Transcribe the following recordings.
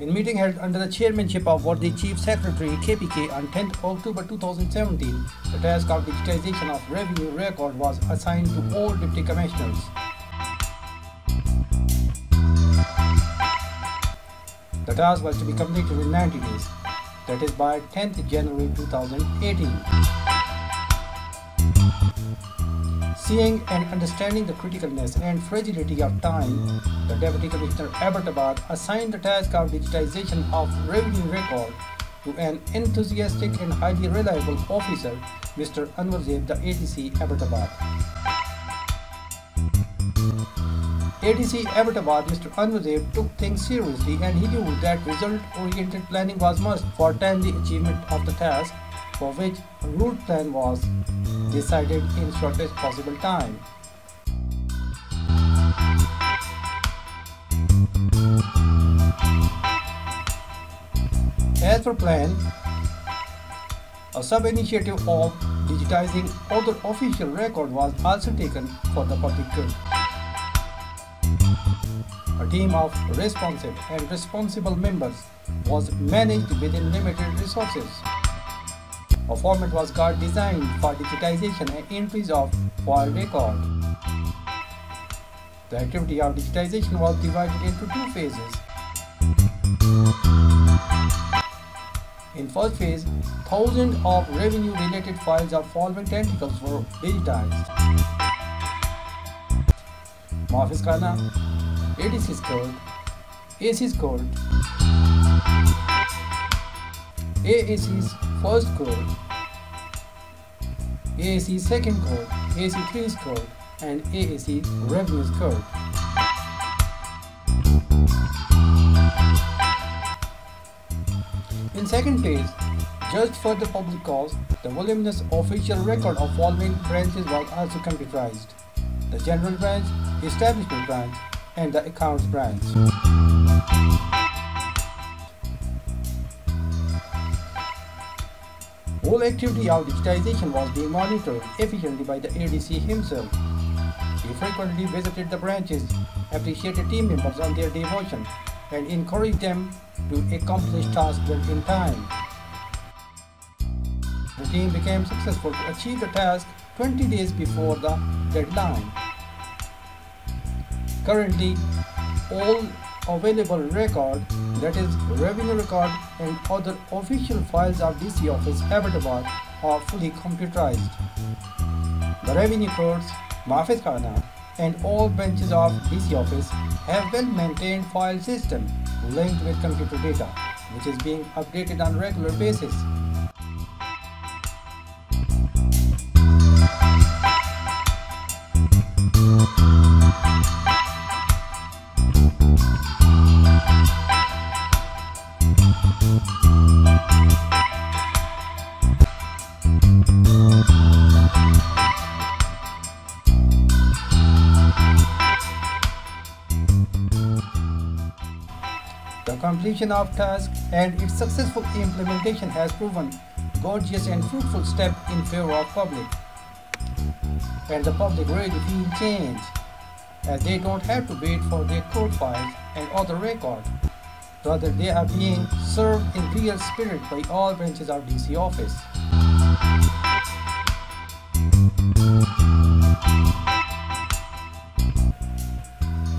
In meeting held under the chairmanship of Worthy Chief Secretary KPK on 10th October 2017, the task of digitization of revenue record was assigned to all deputy commissioners. The task was to be completed in 90 days, that is by 10th January 2018. Seeing and understanding the criticalness and fragility of time, the Deputy Commissioner Abbottabad assigned the task of digitization of revenue record to an enthusiastic and highly reliable officer, Mr. Anwarzeb, the ADC Abbottabad. ADC Abbottabad Mr. Anwarzeb took things seriously and he knew that result-oriented planning was must for timely achievement of the task, for which a route plan was decided in shortest possible time. As per plan, a sub-initiative of digitizing other official record was also taken for the public good. A team of responsive and responsible members was managed within limited resources. A format was designed for digitization and entries of file record. The activity of digitization was divided into two phases. In first phase, thousands of revenue-related files of solvent tentacles were digitized. Maafiz Karnad, ADC scored, AC scored, AAC's first scored, AAC's second scored, AC3 scored, and AAC revenue scored. In second phase, just for the public cause, the voluminous official record of following branches was also computerized: the general branch, establishment branch, and the accounts branch. All activity of digitization was being monitored efficiently by the ADC himself. He frequently visited the branches, appreciated team members on their devotion, and encouraged them to accomplish tasks well in time. The team became successful to achieve the task 20 days before the deadline. Currently, all available record, that is revenue record and other official files of DC office Abbottabad, are fully computerized. The revenue codes, Maafiz Karnad, and all branches of DC office have well-maintained file system linked with computer data, which is being updated on regular basis. The completion of task and its successful implementation has proven gorgeous and fruitful step in favor of public, and the public really feel change, as they don't have to wait for their court files and other record. Rather, they are being served in real spirit by all branches of DC office.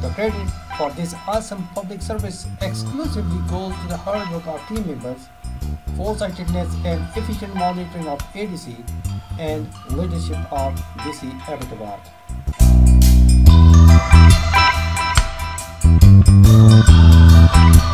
The credit for this awesome public service exclusively goes to the hard work of team members, foresightedness and efficient monitoring of ADC, and leadership of DC Abbottabad.